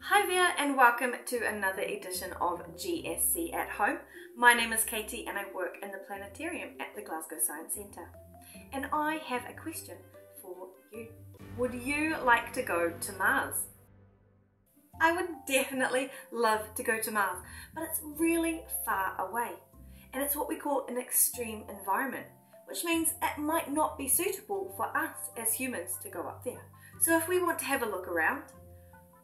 Hi there and welcome to another edition of GSC at Home. My name is Katie and I work in the planetarium at the Glasgow Science Centre. And I have a question for you. Would you like to go to Mars? I would definitely love to go to Mars, but it's really far away. And it's what we call an extreme environment, which means it might not be suitable for us as humans to go up there. So if we want to have a look around,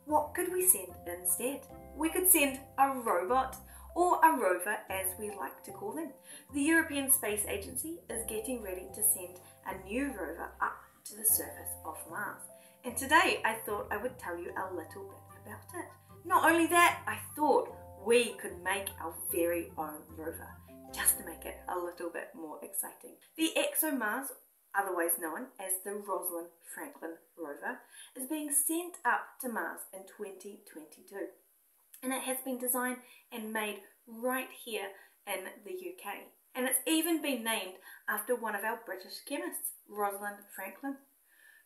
what could we send instead? We could send a robot, or a rover as we like to call them. The European Space Agency is getting ready to send a new rover up to the surface of Mars. And today I thought I would tell you a little bit about it. Not only that, I thought we could make our very own rover, just to make it a little bit more exciting. The ExoMars, otherwise known as the Rosalind Franklin rover, is being sent up to Mars in 2022. And it has been designed and made right here in the UK. And it's even been named after one of our British chemists, Rosalind Franklin,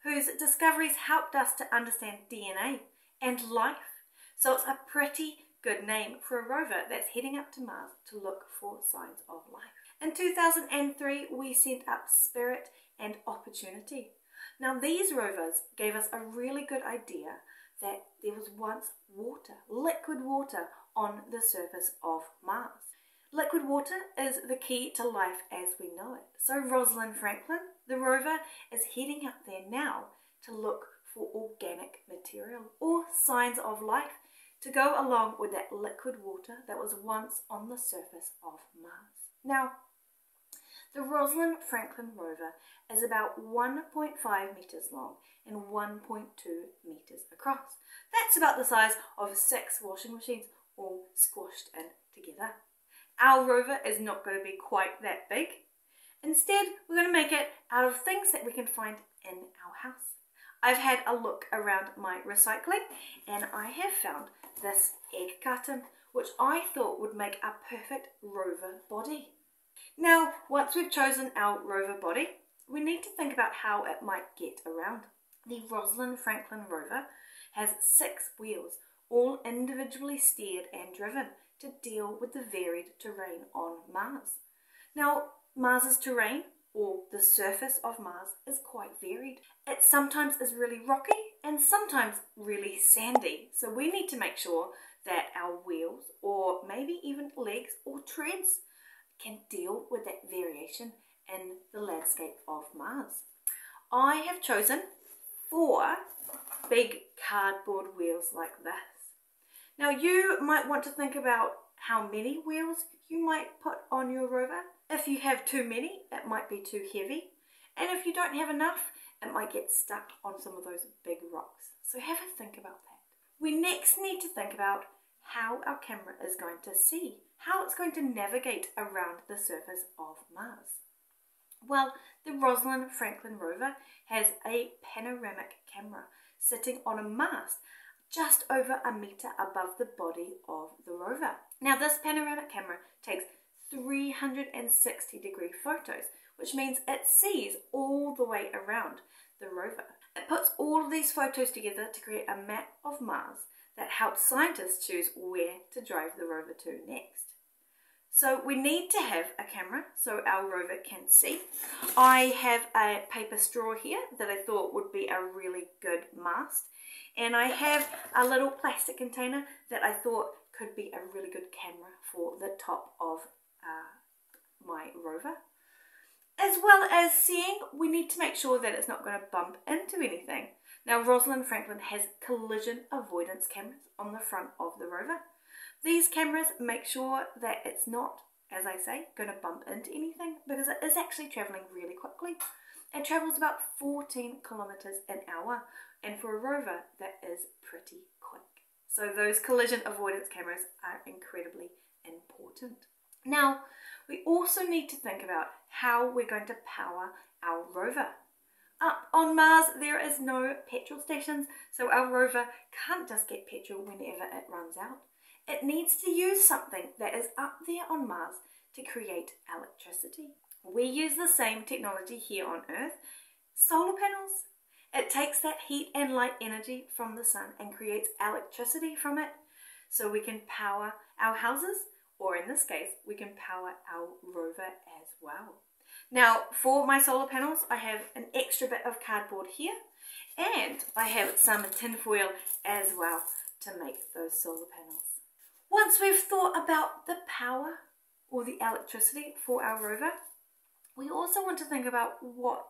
whose discoveries helped us to understand DNA and life. So it's a pretty good name for a rover that's heading up to Mars to look for signs of life. In 2003, we sent up Spirit and Opportunity. Now these rovers gave us a really good idea that there was once water, liquid water, on the surface of Mars. Liquid water is the key to life as we know it. So Rosalind Franklin, the rover, is heading up there now to look for organic material or signs of life to go along with that liquid water that was once on the surface of Mars. Now, the Rosalind Franklin rover is about 1.5 metres long and 1.2 metres across. That's about the size of 6 washing machines all squashed in together. Our rover is not going to be quite that big. Instead, we're going to make it out of things that we can find in our house. I've had a look around my recycling and I have found this egg carton, which I thought would make a perfect rover body. Now, once we've chosen our rover body, we need to think about how it might get around. The Rosalind Franklin rover has 6 wheels, all individually steered and driven to deal with the varied terrain on Mars. Now, Mars's terrain, or the surface of Mars, is quite varied. It sometimes is really rocky and sometimes really sandy, so we need to make sure that our wheels, or maybe even legs or treads, can deal with that variation in the landscape of Mars. I have chosen 4 big cardboard wheels like this. Now you might want to think about how many wheels you might put on your rover. If you have too many, it might be too heavy. And if you don't have enough, it might get stuck on some of those big rocks. So have a think about that. We next need to think about how our camera is going to see, how it's going to navigate around the surface of Mars. Well, the Rosalind Franklin rover has a panoramic camera sitting on a mast just over a metre above the body of the rover. Now this panoramic camera takes 360 degree photos, which means it sees all the way around the rover. It puts all of these photos together to create a map of Mars that helps scientists choose where to drive the rover to next. So we need to have a camera so our rover can see. I have a paper straw here that I thought would be a really good mast. And I have a little plastic container that I thought could be a really good camera for the top of my rover. As well as seeing, we need to make sure that it's not going to bump into anything. Now, Rosalind Franklin has collision avoidance cameras on the front of the rover. These cameras make sure that it's not, as I say, going to bump into anything, because it is actually travelling really quickly. It travels about 14 kilometres an hour, and for a rover, that is pretty quick. So those collision avoidance cameras are incredibly important. Now, we also need to think about how we're going to power our rover. Up on Mars, there is no petrol stations, so our rover can't just get petrol whenever it runs out. It needs to use something that is up there on Mars to create electricity. We use the same technology here on Earth, solar panels, It takes that heat and light energy from the sun and creates electricity from it, so we can power our houses, or in this case, we can power our rover as well. Now, for my solar panels, I have an extra bit of cardboard here, and I have some tinfoil as well to make those solar panels. Once we've thought about the power or the electricity for our rover, we also want to think about what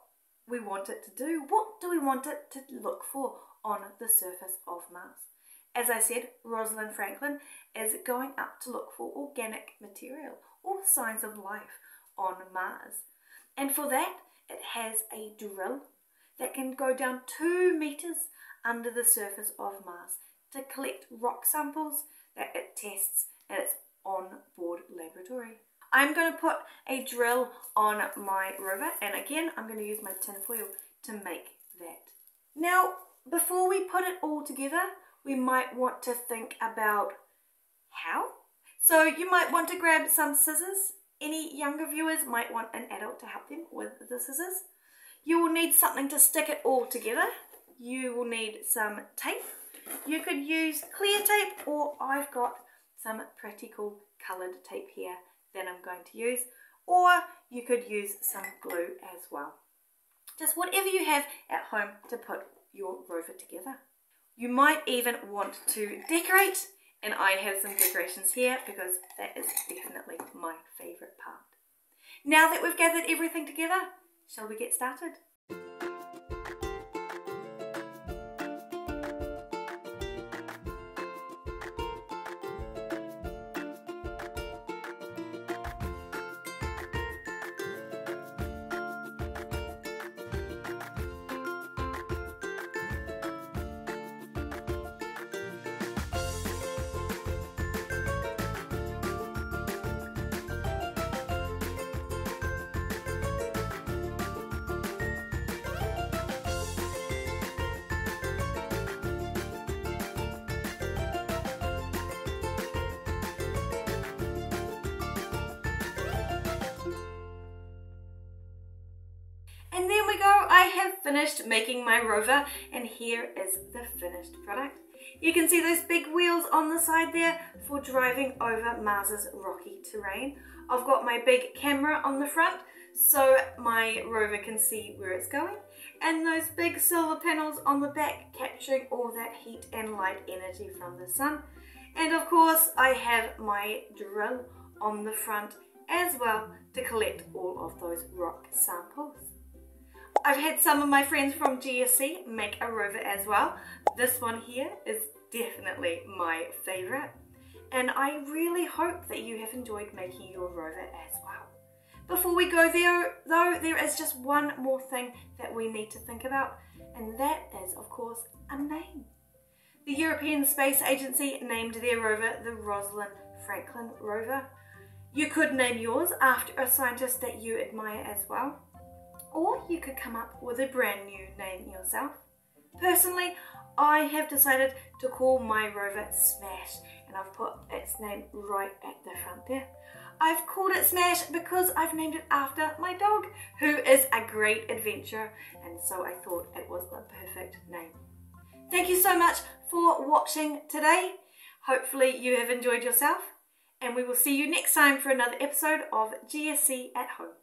we want it to do. What do we want it to look for on the surface of Mars? As I said, Rosalind Franklin is going up to look for organic material or signs of life on Mars. And for that, it has a drill that can go down 2 meters under the surface of Mars to collect rock samples that it tests at its on-board laboratory. I'm going to put a drill on my rover, and again, I'm going to use my tinfoil to make that. Now, before we put it all together, we might want to think about how. So you might want to grab some scissors. Any younger viewers might want an adult to help them with the scissors. You will need something to stick it all together. You will need some tape. You could use clear tape, or I've got some pretty cool coloured tape here that I'm going to use, or you could use some glue as well. Just whatever you have at home to put your rover together. You might even want to decorate, and I have some decorations here because that is definitely my favourite part. Now that we've gathered everything together, shall we get started? And there we go, I have finished making my rover, and here is the finished product. You can see those big wheels on the side there for driving over Mars's rocky terrain. I've got my big camera on the front so my rover can see where it's going, and those big solar panels on the back capturing all that heat and light energy from the sun. And of course I have my drill on the front as well to collect all of those rock samples. I've had some of my friends from GSC make a rover as well. This one here is definitely my favourite, and I really hope that you have enjoyed making your rover as well. Before we go there though, there is just one more thing that we need to think about, and that is of course a name. The European Space Agency named their rover the Rosalind Franklin rover. You could name yours after a scientist that you admire as well, or you could come up with a brand new name yourself. Personally, I have decided to call my rover Smash, and I've put its name right at the front there. I've called it Smash because I've named it after my dog, who is a great adventurer, and so I thought it was the perfect name. Thank you so much for watching today. Hopefully you have enjoyed yourself, and we will see you next time for another episode of GSC at Home.